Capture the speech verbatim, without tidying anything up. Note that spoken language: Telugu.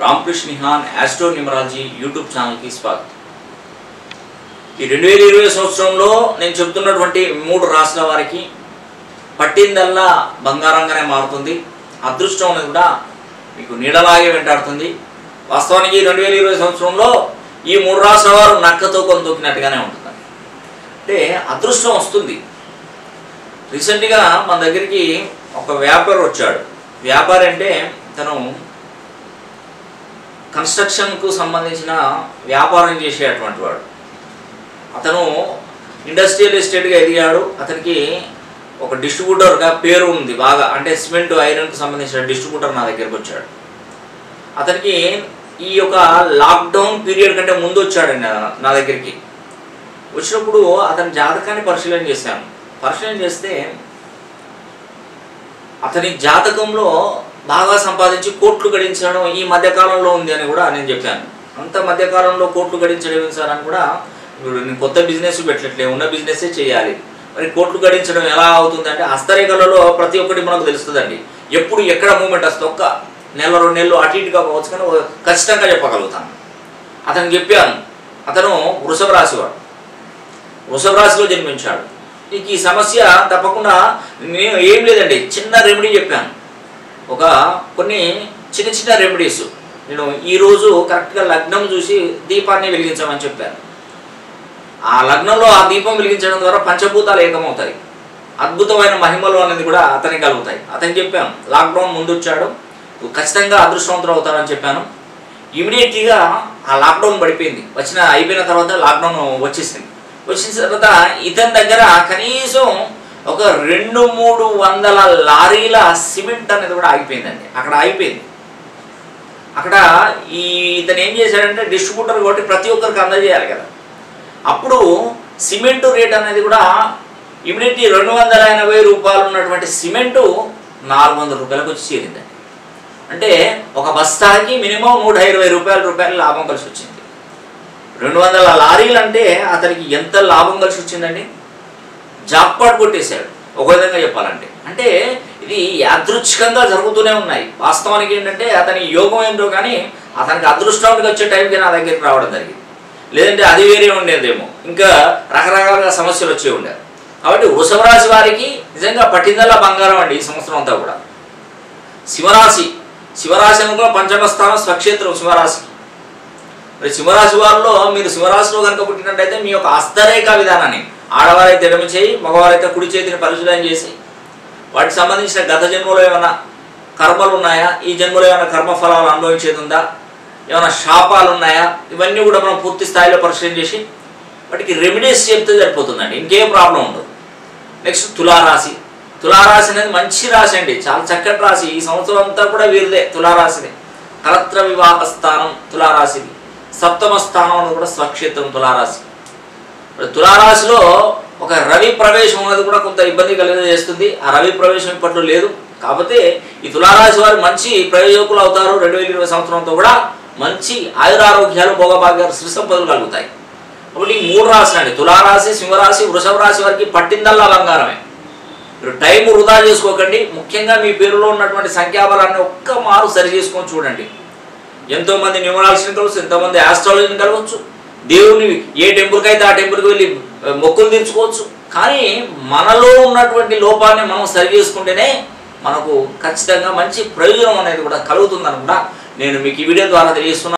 राम कृष्ण निहान एस्ट्रोन्यूमरालजी यूट्यूब चैनल की स्वागत। ఈ రెండు వేల ఇరవై సంవత్సరంలో నేను చెప్తున్నటువంటి మూడు రాశుల వారికి పట్టిందల్లా బంగారంగానే మారుతుంది, అదృష్టం అనేది కూడా మీకు నీడలాగే వెంటాడుతుంది। వాస్తవానికి రెండు వేల ఇరవై సంవత్సరంలో ఈ మూడు రాశుల వారు నక్కతో కొందుకినట్టుగానే ఉంటుంది, అంటే అదృష్టం వస్తుంది। రీసెంట్ గా మన దగ్గరికి ఒక వ్యాపారి వచ్చాడు। వ్యాపారి అంటే తను कंस्ट्रक्शन को संबंधी व्यापार से अतनु इंडस्ट्रियल एस्टेट एदा अतन की डिस्ट्रिब्यूटर का पेर उ अंत सीमेंट आयरन को संबंधी डिस्ट्रिब्यूटर ना दच्चा अतन की लॉकडाउन पीरियड कटे मुद्दा ना दी वो अतन जातका परशीलन परशीलने अतनी जातक బాగా సంపాదించి కోట్లు గడించడం ఈ మధ్య కాలంలో ఉంది అని కూడా నేను చెప్పాను। అంత మధ్య కాలంలో కోట్లు గడించడం సార్ అని కూడా నేను కొత్త బిజినెస్ పెట్టట్లే, ఉన్న బిజినెస్ చేయాలి। మరి కోట్లు గడించడం ఎలా అవుతుందంటే హస్తరేఖలలో ప్రతి ఒక్కటి మనకు తెలుస్తదండి। ఎప్పుడు ఎక్కడ మూమెంట్ వస్తా ఒక్క నెల రెండు నెలలు అటు ఇటుగా పోవచ్చు, కానీ ఖచ్చితంగా చెప్పగలుగుతాను। అతను చెప్పాను, అతను వృషభ రాశి వాడు, వృషభ రాశిలో జన్మించాడు। నీకు ఈ సమస్య తప్పకుండా నేను ఏం లేదండి, చిన్న రెమెడీ చెప్పాను। ఒక కొన్ని చిన్న చిన్న రెమెడీస్ నేను ఈ రోజు కరెక్ట్ గా లగ్నం చూసి దీపాన్ని వెలిగించమని చెప్పాను। ఆ లగ్నంలో ఆ దీపం వెలిగించడం ద్వారా పంచభూతాలు ఏకమవుతాయి, అద్భుతమైన మహిమలు అనేది కూడా అతనికి కలుగుతాయి। అతనికి చెప్పాను లాక్ డౌన్ ముందు వచ్చాడు, ఖచ్చితంగా అదృష్టవంతుడు అవుతారని చెప్పాను। ఇమిడియట్ గా ఆ లాక్ డౌన్ పడిపోయింది, వచ్చిన అయిపోయిన తర్వాత లాక్ డౌన్ వచ్చేసింది। వచ్చిన తర్వాత ఇతని దగ్గర కనీసం ఒక రెండు మూడు వందల లారీల సిమెంట్ అనేది కూడా ఆగిపోయిందండి, అక్కడ ఆగిపోయింది। అక్కడ ఈ ఇతను ఏం చేశాడంటే డిస్ట్రిబ్యూటర్ కాబట్టి ప్రతి ఒక్కరికి అందజేయాలి కదా, అప్పుడు సిమెంటు రేట్ అనేది కూడా ఇమిడియట్లీ రెండు వందల ఎనభై రూపాయలు ఉన్నటువంటి సిమెంటు నాలుగు వందల రూపాయలకు వచ్చి చేరిందండి। అంటే ఒక బస్తాకి మినిమం నూట ఇరవై రూపాయల రూపాయలు లాభం కలిసి వచ్చింది। రెండు వందల లారీలు అంటే అతనికి ఎంత లాభం కలిసి వచ్చిందండి, జాక్పాట్ కొట్టేశాడు ఒక విధంగా చెప్పాలంటే। అంటే ఇది యాదృచ్ఛికంగా జరుగుతూనే ఉన్నాయి। వాస్తవానికి ఏంటంటే అతని యోగం ఏంటో కానీ అతనికి అదృష్టానికి వచ్చే టైంకి నా దగ్గరికి రావడం జరిగింది, లేదంటే అది వేరే ఉండేదేమో, ఇంకా రకరకాలుగా సమస్యలు వచ్చే ఉండేవి। కాబట్టి వృషభ రాశి వారికి నిజంగా పట్టిందల్లా బంగారం అండి ఈ సంవత్సరం అంతా కూడా। శివరాశి శివరాశి అనుకో పంచమ స్థానం స్వక్షేత్రం శివరాశి। మరి శివరాశి వారిలో మీరు శివరాశిలో కనుక పుట్టినట్టయితే మీ యొక్క హస్తరేఖ విధానాన్ని ఆడవారైతే ఎడమ చేయి, మగవారైతే కుడి చేతిని పరిశీలన చేసి వాటికి సంబంధించిన గత జన్మలో ఏమైనా కర్మలు ఉన్నాయా, ఈ జన్మలో ఏమైనా కర్మఫలాలు అనుభవించేది ఉందా, ఏమైనా శాపాలు ఉన్నాయా, ఇవన్నీ కూడా మనం పూర్తి స్థాయిలో పరిశీలన చేసి వాటికి రెమెడీస్ చెప్తే సరిపోతుందండి, ఇంకేం ప్రాబ్లం ఉండదు। నెక్స్ట్ తులారాశి, తులారాశి అనేది మంచి రాశి అండి, చాలా చక్కటి రాశి। ఈ సంవత్సరం అంతా కూడా వీరిదే తులారాశిది। కలత్ర వివాహ స్థానం తులారాశిది, సప్తమ స్థానం అనేది కూడా స్వక్షేత్రం తులారాశి। తులారాశిలో ఒక రవి ప్రవేశం అనేది కూడా కొంత ఇబ్బంది కలిగజేస్తుంది, ఆ రవి ప్రవేశం ఇప్పట్లో లేదు। కాకపోతే ఈ తులారాశి వారు మంచి ప్రయోజకులు అవుతారు। రెండు వేల ఇరవై సంవత్సరంతో కూడా మంచి ఆయురారోగ్యాలు భోగభాగ్యాలు శ్రీ సంపదలు కలుగుతాయి। కాబట్టి ఈ మూడు రాశులు అండి తులారాశి సింహరాశి వృషభ రాశి వారికి పట్టిందల్లా బంగారమే। మీరు టైం వృధా చేసుకోకండి, ముఖ్యంగా మీ పేరులో ఉన్నటువంటి సంఖ్యాబలాన్ని ఒక్క మారు సరి చేసుకొని చూడండి। ఎంతోమంది న్యూమరాలజీని కలవచ్చు, ఎంతోమంది ఆస్ట్రాలజీని కలవచ్చు, దేవుని ఏ టెంపుల్కి అయితే ఆ టెంపుల్కి వెళ్ళి మొక్కులు తీర్చుకోవచ్చు, కానీ మనలో ఉన్నటువంటి లోపాన్ని మనం సరి చేసుకుంటేనే మనకు ఖచ్చితంగా మంచి ప్రయోజనం అనేది కూడా కలుగుతుందని కూడా నేను మీకు ఈ వీడియో ద్వారా తెలియజేస్తున్నాను।